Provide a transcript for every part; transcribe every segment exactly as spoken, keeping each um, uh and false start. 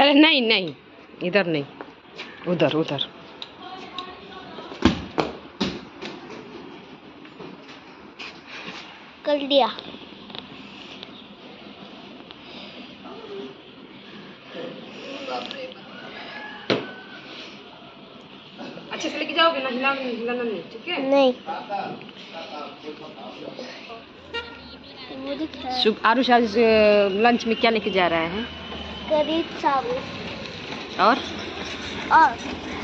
अरे नहीं नहीं, इधर नहीं, उधर उधर। कर दिया। अच्छे से लेके जाओगे ना, हिलाना हिलाना नहीं, ठीक है? नहीं। शुभ आरुष आज लंच में क्या लेके जा रहा है? गरीब साबुत और और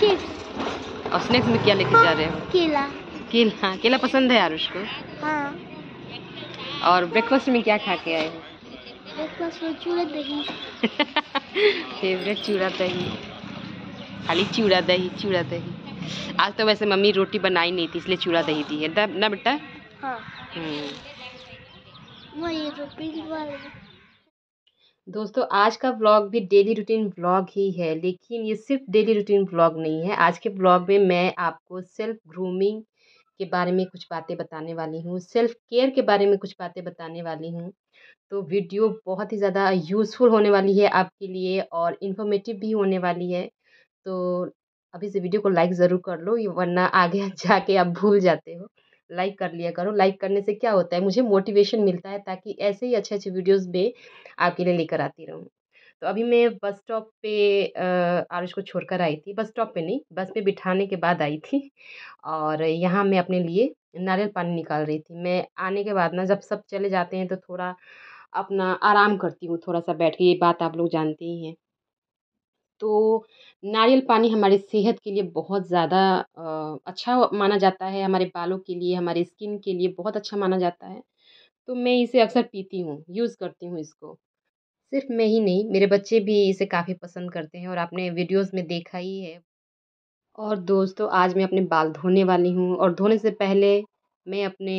चिप्स। और स्नैक्स में क्या लेके जा रहे हो? केला। केला केला पसंद है आरुष को? हाँ। और ब्रेकफास्ट में क्या खा के आए हो? ब्रेकफास्ट में चूड़ा दही। फेवरेट चूड़ा दही, खाली चूड़ा दही चूड़ा दही। आज तो वैसे मम्मी रोटी बनाई नहीं थी, इसलिए चूड़ा दही दी है ना बेटा? हाँ। दोस्तों आज का ब्लॉग भी डेली रूटीन ब्लॉग ही है, लेकिन ये सिर्फ डेली रूटीन ब्लॉग नहीं है। आज के ब्लॉग में मैं आपको सेल्फ ग्रूमिंग के बारे में कुछ बातें बताने वाली हूँ, सेल्फ केयर के बारे में कुछ बातें बताने वाली हूँ। तो वीडियो बहुत ही ज़्यादा यूज़फुल होने वाली है आपके लिए और इन्फॉर्मेटिव भी होने वाली है। तो अभी से वीडियो को लाइक ज़रूर कर लो, वरना आगे जाके आप भूल जाते हो। लाइक कर लिया करो, लाइक करने से क्या होता है, मुझे मोटिवेशन मिलता है ताकि ऐसे ही अच्छे अच्छे वीडियोस भी आपके लिए लेकर आती रहूँ। तो अभी मैं बस स्टॉप पे आरुष को छोड़कर आई थी, बस स्टॉप पे नहीं, बस पे बिठाने के बाद आई थी। और यहाँ मैं अपने लिए नारियल पानी निकाल रही थी। मैं आने के बाद ना, जब सब चले जाते हैं तो थोड़ा अपना आराम करती हूँ, थोड़ा सा बैठ के, ये बात आप लोग जानते ही हैं। तो नारियल पानी हमारे सेहत के लिए बहुत ज़्यादा अच्छा माना जाता है, हमारे बालों के लिए, हमारे स्किन के लिए बहुत अच्छा माना जाता है। तो मैं इसे अक्सर पीती हूँ, यूज़ करती हूँ इसको। सिर्फ मैं ही नहीं, मेरे बच्चे भी इसे काफ़ी पसंद करते हैं और आपने वीडियोस में देखा ही है। और दोस्तों आज मैं अपने बाल धोने वाली हूँ और धोने से पहले मैं अपने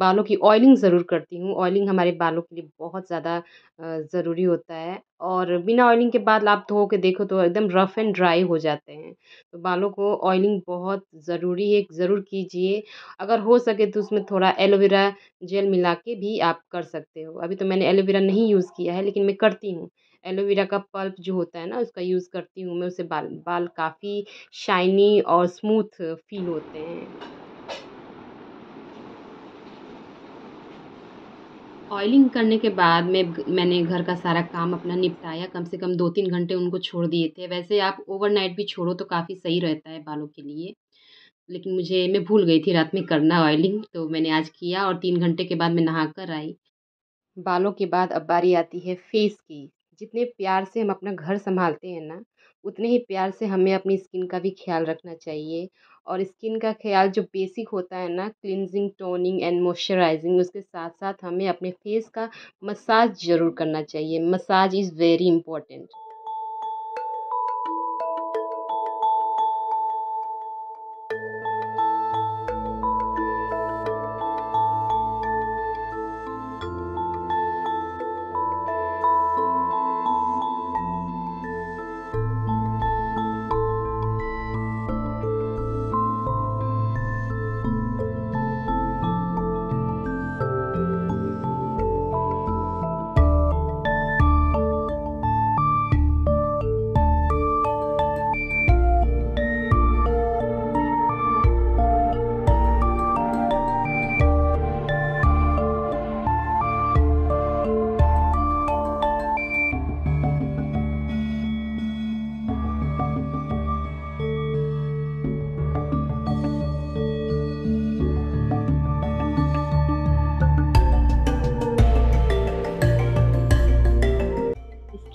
बालों की ऑयलिंग ज़रूर करती हूँ। ऑयलिंग हमारे बालों के लिए बहुत ज़्यादा ज़रूरी होता है और बिना ऑयलिंग के बाल आप धो के देखो तो एकदम रफ़ एंड ड्राई हो जाते हैं। तो बालों को ऑयलिंग बहुत ज़रूरी है, ज़रूर कीजिए। अगर हो सके तो उसमें थोड़ा एलोवेरा जेल मिला के भी आप कर सकते हो। अभी तो मैंने एलोवेरा नहीं यूज़ किया है, लेकिन मैं करती हूँ। एलोवेरा का पल्प जो होता है ना, उसका यूज़ करती हूँ मैं, उससे बाल बाल काफ़ी शाइनी और स्मूथ फील होते हैं। ऑयलिंग करने के बाद में मैंने घर का सारा काम अपना निपटाया, कम से कम दो तीन घंटे उनको छोड़ दिए थे। वैसे आप ओवरनाइट भी छोड़ो तो काफ़ी सही रहता है बालों के लिए, लेकिन मुझे मैं भूल गई थी रात में करना ऑयलिंग, तो मैंने आज किया और तीन घंटे के बाद मैं नहा कर आई। बालों के बाद अब बारी आती है फेस की। जितने प्यार से हम अपना घर संभालते हैं ना, उतने ही प्यार से हमें अपनी स्किन का भी ख्याल रखना चाहिए। और स्किन का ख्याल जो बेसिक होता है ना, क्लिनजिंग, टोनिंग एंड मॉइस्चराइजिंग, उसके साथ साथ हमें अपने फेस का मसाज ज़रूर करना चाहिए। Massage is very important.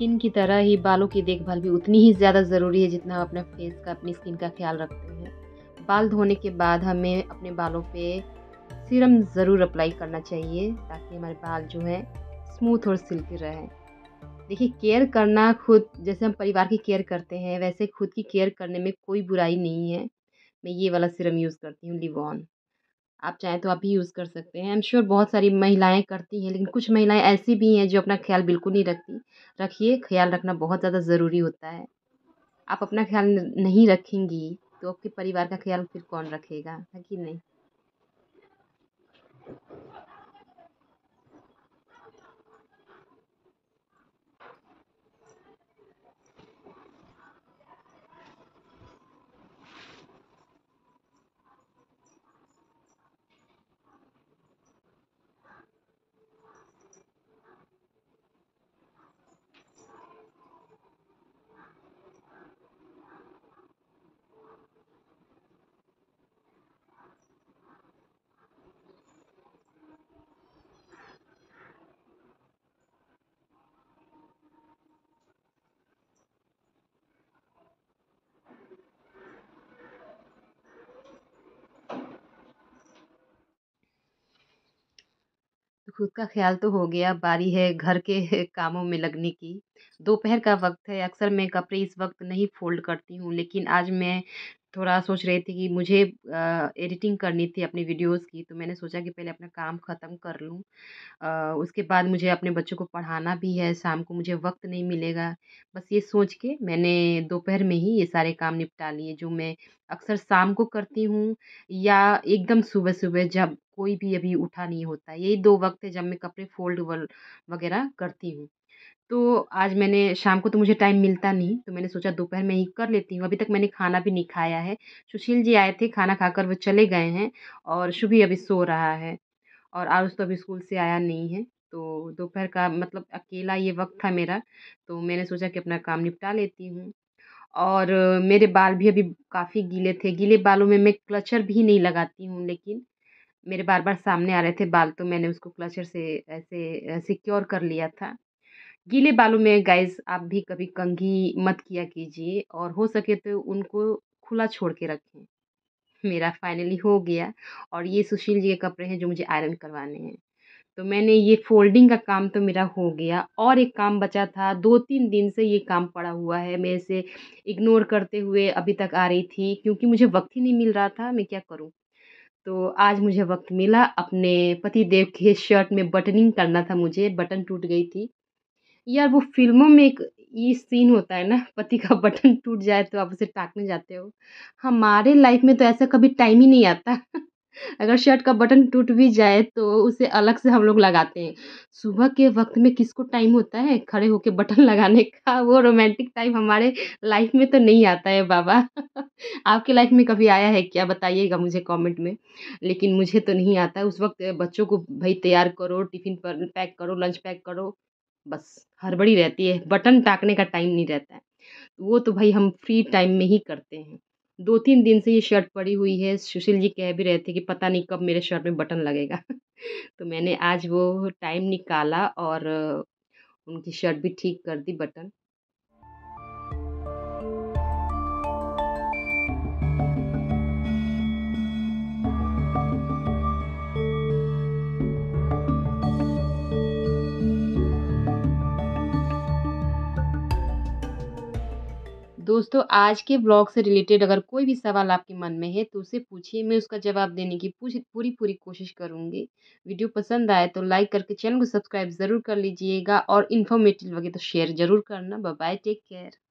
Skin की तरह ही बालों की देखभाल भी उतनी ही ज़्यादा ज़रूरी है जितना हम अपने फेस का, अपनी स्किन का ख्याल रखते हैं। बाल धोने के बाद हमें अपने बालों पे सीरम ज़रूर अप्लाई करना चाहिए ताकि हमारे बाल जो है स्मूथ और सिल्की रहे। देखिए केयर करना, खुद जैसे हम परिवार की केयर करते हैं वैसे खुद की केयर करने में कोई बुराई नहीं है। मैं ये वाला सीरम यूज़ करती हूँ, लिवॉन। आप चाहें तो आप भी यूज़ कर सकते हैं। आई एम श्योर बहुत सारी महिलाएं करती हैं, लेकिन कुछ महिलाएं ऐसी भी हैं जो अपना ख्याल बिल्कुल नहीं रखती। रखिए, ख्याल रखना बहुत ज़्यादा ज़रूरी होता है। आप अपना ख्याल नहीं रखेंगी तो आपके परिवार का ख्याल फिर कौन रखेगा, है कि नहीं? खुद का ख्याल तो हो गया, बारी है घर के कामों में लगने की। दोपहर का वक्त है, अक्सर मैं कपड़े इस वक्त नहीं फोल्ड करती हूँ, लेकिन आज मैं थोड़ा सोच रही थी कि मुझे एडिटिंग करनी थी अपनी वीडियोस की, तो मैंने सोचा कि पहले अपना काम ख़त्म कर लूँ, अ, उसके बाद मुझे अपने बच्चों को पढ़ाना भी है, शाम को मुझे वक्त नहीं मिलेगा। बस ये सोच के मैंने दोपहर में ही ये सारे काम निपटा लिए, जो मैं अक्सर शाम को करती हूँ या एकदम सुबह सुबह जब कोई भी अभी उठा नहीं होता। यही दो वक्त है जब मैं कपड़े फोल्ड वल- वगैरह करती हूँ। तो आज मैंने शाम को तो मुझे टाइम मिलता नहीं, तो मैंने सोचा दोपहर में ही कर लेती हूँ। अभी तक मैंने खाना भी नहीं खाया है, सुशील जी आए थे, खाना खाकर वो चले गए हैं, और शुभी अभी सो रहा है, और आरुष तो अभी स्कूल से आया नहीं है। तो दोपहर का मतलब अकेला ये वक्त था मेरा, तो मैंने सोचा कि अपना काम निपटा लेती हूँ। और अ, मेरे बाल भी अभी काफ़ी गीले थे, गीले बालों में मैं क्लचर भी नहीं लगाती हूँ, लेकिन मेरे बार बार सामने आ रहे थे बाल, तो मैंने उसको क्लचर से ऐसे सिक्योर कर लिया था। गीले बालों में गाइस आप भी कभी कंघी मत किया कीजिए, और हो सके तो उनको खुला छोड़ के रखें। मेरा फाइनली हो गया, और ये सुशील जी के कपड़े हैं जो मुझे आयरन करवाने हैं। तो मैंने ये फोल्डिंग का काम तो मेरा हो गया, और एक काम बचा था, दो तीन दिन से ये काम पड़ा हुआ है, मैं इसे इग्नोर करते हुए अभी तक आ रही थी, क्योंकि मुझे वक्त ही नहीं मिल रहा था, मैं क्या करूं। तो आज मुझे वक्त मिला, अपने पति देव के शर्ट में बटनिंग करना था मुझे, बटन टूट गई थी। यार वो फिल्मों में एक ये सीन होता है ना, पति का बटन टूट जाए तो आप उसे टाकने जाते हो, हमारे लाइफ में तो ऐसा कभी टाइम ही नहीं आता। अगर शर्ट का बटन टूट भी जाए तो उसे अलग से हम लोग लगाते हैं। सुबह के वक्त में किसको टाइम होता है खड़े होके बटन लगाने का? वो रोमांटिक टाइम हमारे लाइफ में तो नहीं आता है बाबा। आपके लाइफ में कभी आया है क्या? बताइएगा मुझे कमेंट में, लेकिन मुझे तो नहीं आता है। उस वक्त बच्चों को भाई तैयार करो, टिफिन पर पैक करो, लंच पैक करो, बस हड़बड़ी रहती है, बटन टाकने का टाइम नहीं रहता है। वो तो भाई हम फ्री टाइम में ही करते हैं। दो तीन दिन से ये शर्ट पड़ी हुई है, सुशील जी कह भी रहे थे कि पता नहीं कब मेरे शर्ट में बटन लगेगा। तो मैंने आज वो टाइम निकाला और अ, उनकी शर्ट भी ठीक कर दी बटन। दोस्तों, आज के ब्लॉग से रिलेटेड अगर कोई भी सवाल आपके मन में है तो उसे पूछिए, मैं उसका जवाब देने की पूछ पूरी पूरी कोशिश करूंगी। वीडियो पसंद आए तो लाइक करके चैनल को सब्सक्राइब ज़रूर कर लीजिएगा, और इन्फॉर्मेटिव लगे तो शेयर ज़रूर करना। Bye bye, take care.